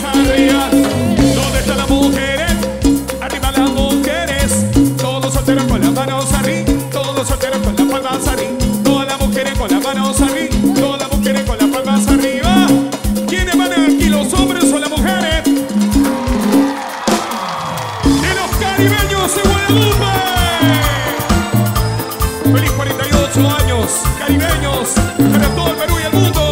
sabías. ¿Dónde están las mujeres? Arriba las mujeres. Todos solteros con las manos arriba. Todos solteros con las palmas arriba. Todas las mujeres con las manos arriba. Todas las mujeres con las palmas arriba. ¿Quiénes van aquí, los hombres o las mujeres? De los caribeños de Guadalupe. Feliz 48 años, caribeños, para todo el Perú y el mundo.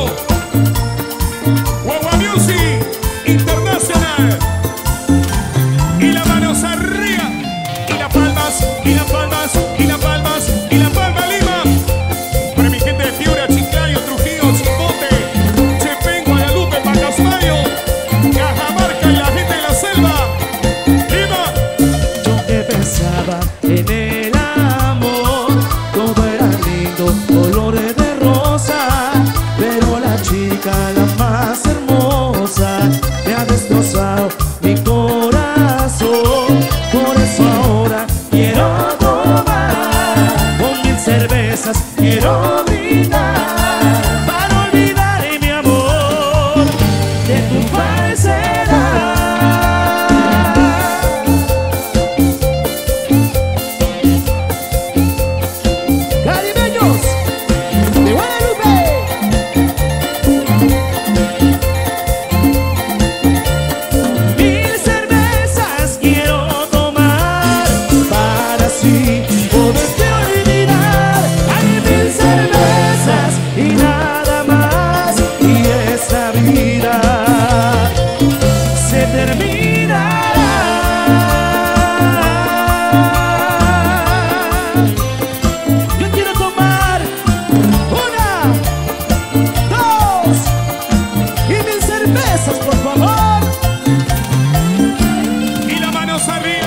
¡Arriba!